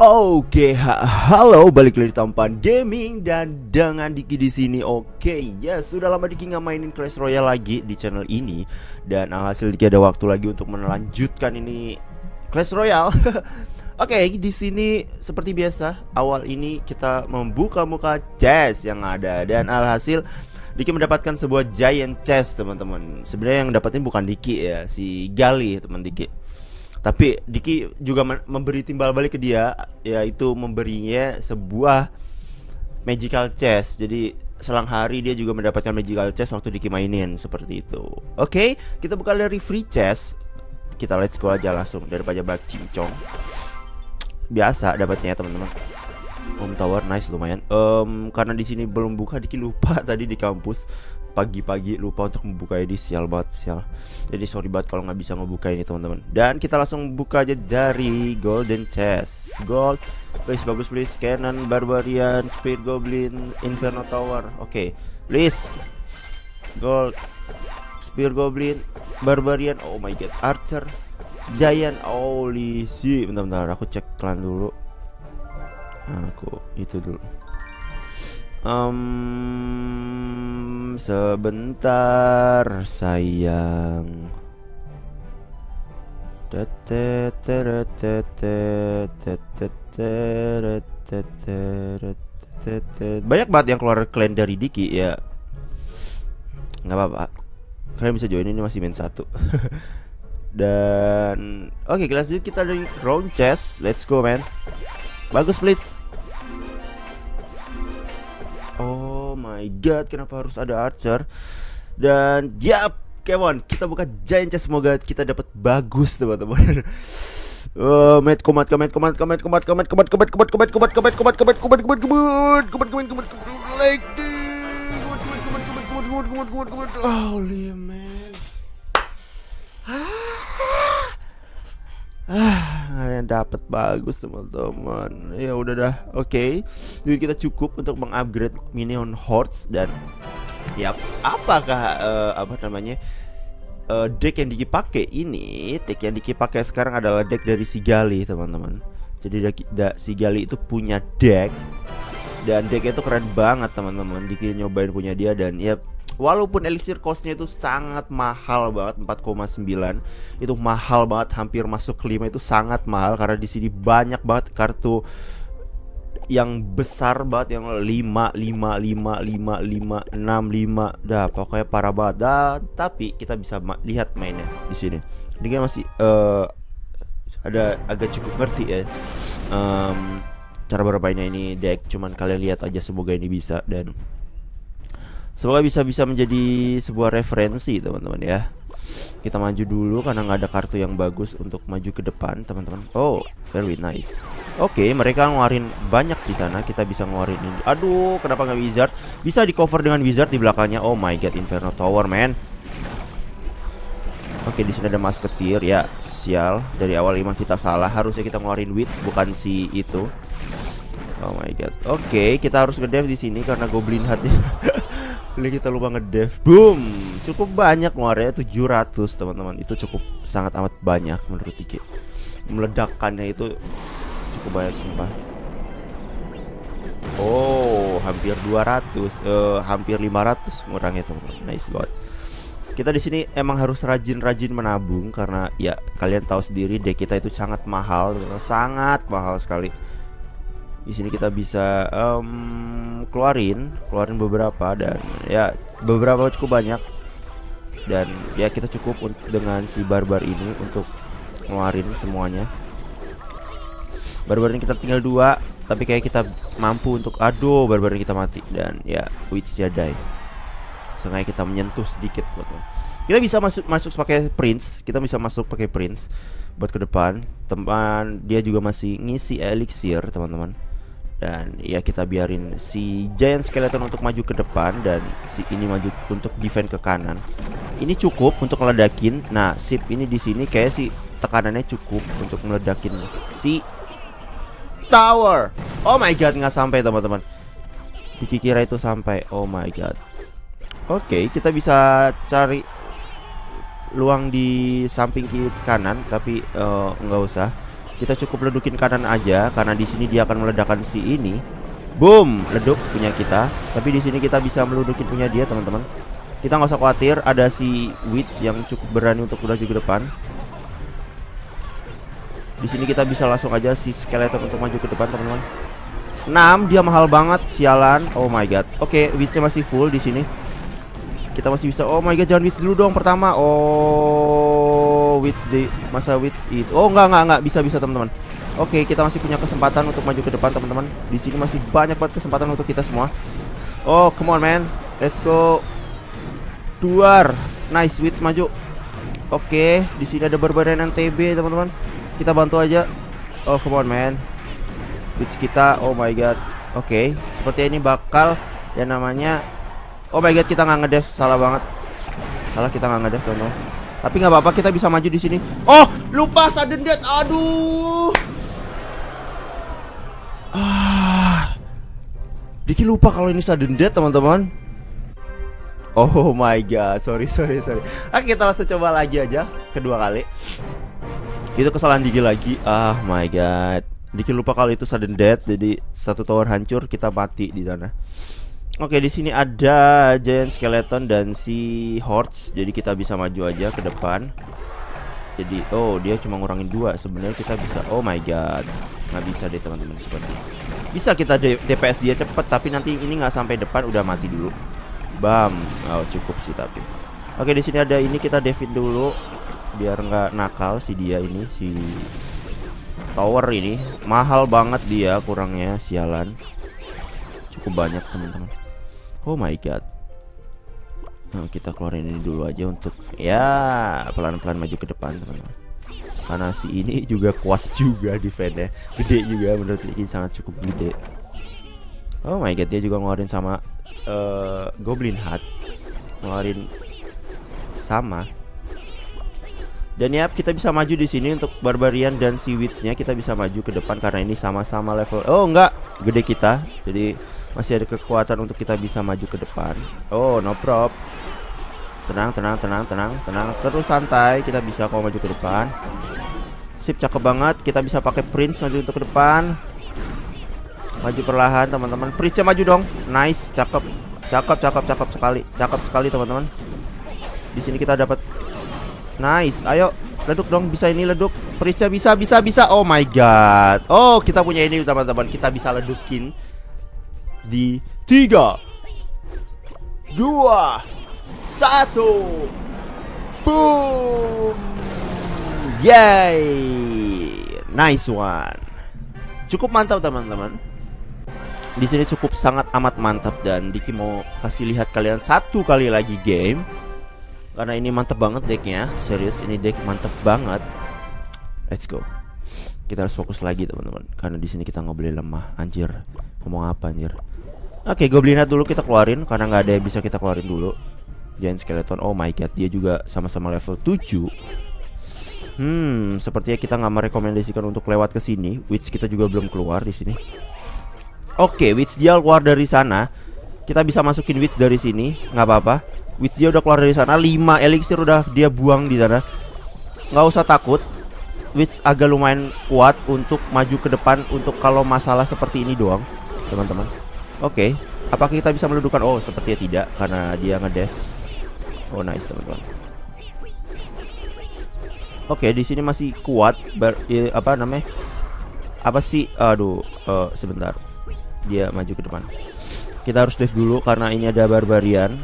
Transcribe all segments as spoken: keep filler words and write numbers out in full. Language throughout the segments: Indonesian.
Oke, ha halo balik lagi di Tampan Gaming dan dengan Diki di sini. Oke, ya yes, sudah lama Diki nggak mainin Clash Royale lagi di channel ini dan alhasil Diki ada waktu lagi untuk melanjutkan ini Clash Royale. Oke, di sini seperti biasa awal ini kita membuka muka chest yang ada dan alhasil Diki mendapatkan sebuah giant chest, teman-teman. Sebenarnya yang dapatin bukan Diki ya, si Gali, teman Diki. Tapi Diki juga memberi timbal balik ke dia, yaitu memberinya sebuah magical chest. Jadi selang hari dia juga mendapatkan magical chest waktu Diki mainin seperti itu. Oke, kita buka dari free chest. Kita let's go aja langsung daripada bak cincong. Biasa dapatnya ya, teman-teman. Home tower nice lumayan. Um, karena di sini belum buka, Diki lupa tadi di kampus. Pagi-pagi lupa untuk membuka ini, sial banget, sial. Jadi sorry banget kalau nggak bisa ngebuka ini, teman-teman. Dan kita langsung buka aja dari golden chest. Gold, please, bagus please. Cannon, barbarian, speed goblin, inferno tower. Oke, okay. Please. Gold, speed goblin, barbarian. Oh my god, archer, giant, holy shit. Bentar-bentar, aku cek klan dulu. Aku itu dulu. Um, sebentar sayang. Banyak banget yang keluar clan dari Diki ya. Nggak apa-apa, kalian bisa join, ini masih main satu. Dan oke, okay, lanjut kita dari crown chest. Let's go man. Bagus please. Oh my god, kenapa harus ada archer? Dan yap, come on, kita buka giant chest, semoga kita dapat bagus, teman-teman. Oh, met komat komat komat komat komat komat komat komat komat komat komat komat komat komat komat komat komat komat komat komat like holy man. Yang dapat bagus, teman-teman. Ya udah dah. Oke, okay. Duit kita cukup untuk mengupgrade minion hordes dan ya apakah uh, apa namanya uh, deck yang Diki pakai ini? Deck yang Diki pakai sekarang adalah deck dari si Gali, teman-teman. Jadi da, da, si Gali itu punya deck dan decknya itu keren banget, teman-teman. Diki nyobain punya dia dan ya walaupun elixir costnya itu sangat mahal banget, empat koma sembilan itu mahal banget, hampir masuk kelima itu sangat mahal karena di sini banyak banget kartu yang besar banget yang lima lima lima lima lima enam lima, dah pokoknya parah banget. Dan, tapi kita bisa ma lihat mainnya di sini. Ini masih uh, ada agak cukup ngerti ya. Um, cara bermainnya ini deck, cuman kalian lihat aja, semoga ini bisa dan semoga bisa-bisa menjadi sebuah referensi, teman-teman ya. Kita maju dulu karena nggak ada kartu yang bagus untuk maju ke depan, teman-teman. Oh, very nice. Oke, okay, mereka ngeluarin banyak di sana. Kita bisa ngeluarin ini. Aduh, kenapa nggak wizard? Bisa di cover dengan wizard di belakangnya. Oh my god, inferno tower man. Oke, okay, di sini ada musketeer ya. Sial, dari awal emang kita salah. Harusnya kita ngeluarin witch bukan si itu. Oh my god. Oke, okay, kita harus ngedev di sini karena goblin hatnya. Kita lupa ngedev, boom, cukup banyak ngeluarnya, tujuh ratus, teman-teman. Itu cukup sangat amat banyak menurut Diki. Meledakannya itu cukup banyak sumpah. Oh, hampir dua ratus, uh, hampir lima ratus kurangnya, teman-teman. Nice banget. Kita di sini emang harus rajin-rajin menabung karena ya kalian tahu sendiri deck kita itu sangat mahal, sangat mahal sekali. Di sini kita bisa um, keluarin, keluarin beberapa dan ya beberapa cukup banyak dan ya kita cukup dengan si barbar ini untuk ngeluarin semuanya. Barbar ini kita tinggal dua, tapi kayak kita mampu untuk aduh barbar ini kita mati dan ya witch-nya die. Sengaja kita menyentuh sedikit, teman-teman. Kita bisa masuk masuk pakai prince, kita bisa masuk pakai prince buat ke depan. Teman dia juga masih ngisi elixir, teman-teman. Dan ya kita biarin si giant skeleton untuk maju ke depan dan si ini maju untuk defend ke kanan. Ini cukup untuk meledakin. Nah, sip ini di sini kayak si tekanannya cukup untuk meledakin si tower. Oh my god, nggak sampai, teman-teman. Dikira itu sampai. Oh my god. Oke, okay, kita bisa cari luang di samping kiri kanan tapi uh, nggak usah. Kita cukup ledukin kanan aja karena di sini dia akan meledakkan si ini. Boom, leduk punya kita. Tapi di sini kita bisa meledukin punya dia, teman-teman. Kita nggak usah khawatir, ada si Witch yang cukup berani untuk melaju ke depan. Di sini kita bisa langsung aja si Skeleton untuk maju ke depan, teman-teman. enam, dia mahal banget, sialan. Oh my god. Oke, Witch-nya masih full di sini. Kita masih bisa. Oh my god, jangan Witch dulu dong pertama. Oh, Witch di masa Witch itu. Oh, enggak enggak enggak bisa bisa, teman-teman. Oke, kita masih punya kesempatan untuk maju ke depan, teman-teman. Di sini masih banyak banget kesempatan untuk kita semua. Oh, come on, man. Let's go. Duar. Nice, Witch maju. Oke, di sini ada Barbarian T B, teman-teman. Kita bantu aja. Oh, come on, man. Witch kita. Oh my god. Oke, seperti ini bakal yang namanya. Oh my god, kita nggak ngedev, salah banget. Salah kita nggak ngedev, teman-teman. Tapi nggak apa-apa, kita bisa maju di sini. Oh, lupa sudden death. Aduh. Ah, Diki lupa kalau ini sudden death, teman-teman. Oh my god, sorry sorry sorry. Ah, kita langsung coba lagi aja kedua kali. Itu kesalahan Diki lagi. Ah my god. Diki lupa kalau itu sudden death, jadi satu tower hancur, kita mati di sana. Oke, di sini ada Giant Skeleton dan si Hordes, jadi kita bisa maju aja ke depan. Jadi, oh dia cuma ngurangin dua. Sebenarnya kita bisa. Oh my god, nggak bisa deh teman-teman seperti. Bisa kita D P S dia cepet, tapi nanti ini nggak sampai depan, udah mati dulu. Bam, oh cukup sih tapi. Oke, di sini ada ini kita David dulu, biar nggak nakal si dia ini si tower ini. Mahal banget dia kurangnya, sialan. Cukup banyak teman-teman. Oh my god. Nah, kita keluarin ini dulu aja untuk ya pelan-pelan maju ke depan, teman-teman. Karena si ini juga kuat juga defense-nya. Gede juga menurut Diki, sangat cukup gede. Oh my god, dia juga ngeluarin sama uh, Goblin Heart. Ngeluarin sama. Dan ya, kita bisa maju di sini untuk Barbarian dan si Witch-nya, kita bisa maju ke depan karena ini sama-sama level. Oh, enggak, gede kita. Jadi masih ada kekuatan untuk kita bisa maju ke depan. Oh, no prop. Tenang, tenang, tenang, tenang, tenang. Terus santai, kita bisa kok maju ke depan. Sip, cakep banget. Kita bisa pakai Prince maju untuk ke depan. Maju perlahan, teman-teman. Prince maju dong. Nice, cakep. Cakep, cakep, cakep sekali. Cakep sekali, teman-teman. Di sini kita dapat. Nice, ayo leduk dong, bisa ini leduk. Prince bisa, bisa, bisa. Oh my god. Oh, kita punya ini, teman-teman. Kita bisa ledukin di tiga dua satu. Boom. Yay. Nice one. Cukup mantap teman-teman. Di sini cukup sangat amat mantap dan Diki mau kasih lihat kalian satu kali lagi game. Karena ini mantap banget decknya. Serius, ini deck mantap banget. Let's go. Kita harus fokus lagi teman-teman, karena di sini kita nggak boleh lemah. Anjir, ngomong apa anjir. Oke, Goblin Heart dulu kita keluarin karena nggak ada yang bisa kita keluarin dulu. Giant Skeleton, oh my god, dia juga sama-sama level tujuh. Hmm, sepertinya kita nggak merekomendasikan untuk lewat ke sini. Witch kita juga belum keluar di sini. Oke, Witch dia keluar dari sana. Kita bisa masukin Witch dari sini, nggak apa-apa. Witch dia udah keluar dari sana. lima elixir udah dia buang di sana. Nggak usah takut. Witch agak lumayan kuat untuk maju ke depan untuk kalau masalah seperti ini doang, teman-teman. Oke, okay. Apakah kita bisa meledukkan? Oh, sepertinya tidak karena dia ngedeath. Oh, nice, teman-teman. Oke, okay, di sini masih kuat. Ber, eh, apa namanya? Apa sih? Aduh, uh, sebentar. Dia maju ke depan. Kita harus death dulu karena ini ada Barbarian.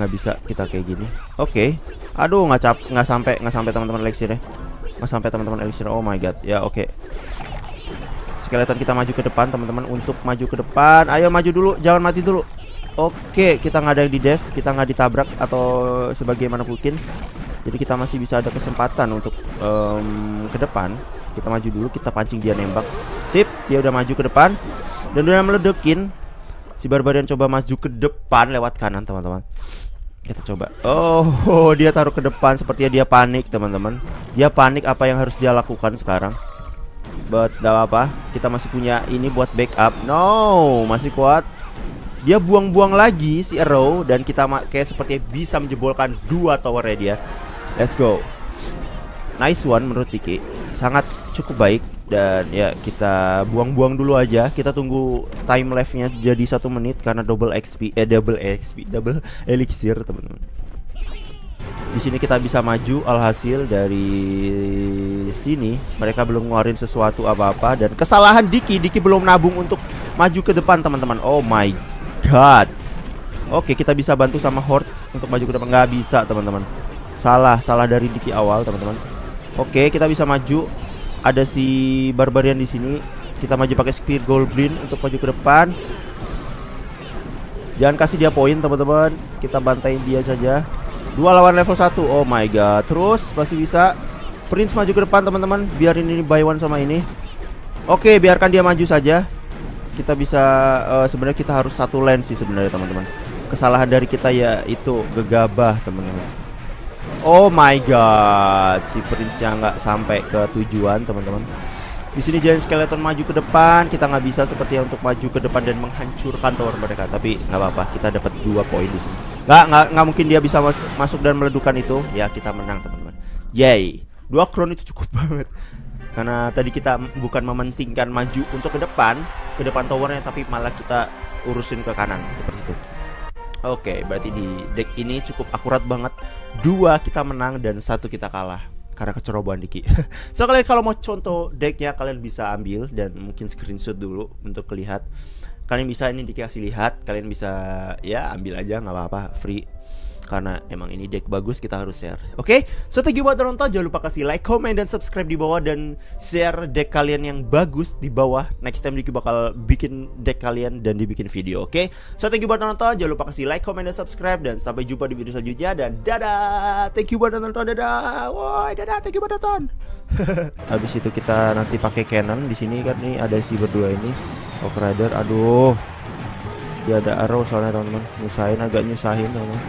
Nggak bisa kita kayak gini. Oke. Okay. Aduh, nggak cap, nggak sampai, nggak sampai teman-teman elixirnya. Mas sampai teman-teman elixir. Oh my god. Ya oke. Okay. Skeleton kita maju ke depan teman-teman, untuk maju ke depan. Ayo maju dulu, jangan mati dulu. Oke, okay. Kita nggak ada yang di dev, kita nggak ditabrak atau sebagaimana mungkin. Jadi kita masih bisa ada kesempatan untuk um, ke depan. Kita maju dulu, kita pancing dia nembak. Sip, dia udah maju ke depan dan udah meledukin. Si Barbarian coba maju ke depan lewat kanan teman-teman. Kita coba. Oh, oh, dia taruh ke depan. Sepertinya dia panik, teman-teman. Dia panik apa yang harus dia lakukan sekarang. But, gak apa-apa. Kita masih punya ini buat backup. No, masih kuat. Dia buang-buang lagi si arrow. Dan kita kayak sepertinya bisa menjebolkan dua towernya dia. Let's go. Nice one menurut Diki. Sangat cukup baik. Dan ya kita buang-buang dulu aja. Kita tunggu time life-nya jadi satu menit karena double X P, eh double X P, double elixir teman-teman. Di sini kita bisa maju. Alhasil dari sini mereka belum ngeluarin sesuatu apa-apa dan kesalahan Diki, Diki belum nabung untuk maju ke depan teman-teman. Oh my god. Oke, kita bisa bantu sama Hordes untuk maju ke depan. Nggak bisa teman-teman. Salah, salah dari Diki awal teman-teman. Oke, kita bisa maju. Ada si Barbarian di sini. Kita maju pakai Spear Goblin untuk maju ke depan. Jangan kasih dia poin, teman-teman. Kita bantai dia saja. Dua lawan level satu. Oh my god. Terus masih bisa Prince maju ke depan, teman-teman. Biarin ini buy one sama ini. Oke, biarkan dia maju saja. Kita bisa uh, sebenarnya kita harus satu lane sih sebenarnya, teman-teman. Kesalahan dari kita ya itu gegabah, teman-teman. Oh my god, si Prince-nya nggak sampai ke tujuan teman-teman. Di sini Giant Skeleton maju ke depan, kita nggak bisa sepertinya untuk maju ke depan dan menghancurkan tower mereka. Tapi nggak apa-apa, kita dapat dua poin di sini. Nggak, nggak, nggak mungkin dia bisa mas masuk dan meledukan itu. Ya kita menang teman-teman. Yay, dua crown itu cukup banget. Karena tadi kita bukan mementingkan maju untuk ke depan, ke depan towernya, tapi malah kita urusin ke kanan seperti itu. Oke, okay, berarti di deck ini cukup akurat banget. Dua kita menang dan satu kita kalah karena kecerobohan Diki. So kalian kalau mau contoh decknya kalian bisa ambil dan mungkin screenshot dulu untuk lihat. Kalian bisa ini dikasih lihat, kalian bisa ya ambil aja nggak apa-apa, free. Karena emang ini deck bagus kita harus share. Oke, okay? So thank you buat nonton, jangan lupa kasih like, comment, dan subscribe di bawah. Dan share deck kalian yang bagus di bawah. Next time Diki bakal bikin deck kalian dan dibikin video, oke okay? So thank you buat nonton, jangan lupa kasih like, comment, dan subscribe. Dan sampai jumpa di video selanjutnya. Dan dadah, thank you buat nonton, dadah. Woi, dadah, thank you buat nonton. Habis itu kita nanti pakai cannon. Di sini kan nih ada si berdua ini Overrider, aduh. Dia ada arrow soalnya teman-teman. Nyusahin, agak nyusahin teman-teman.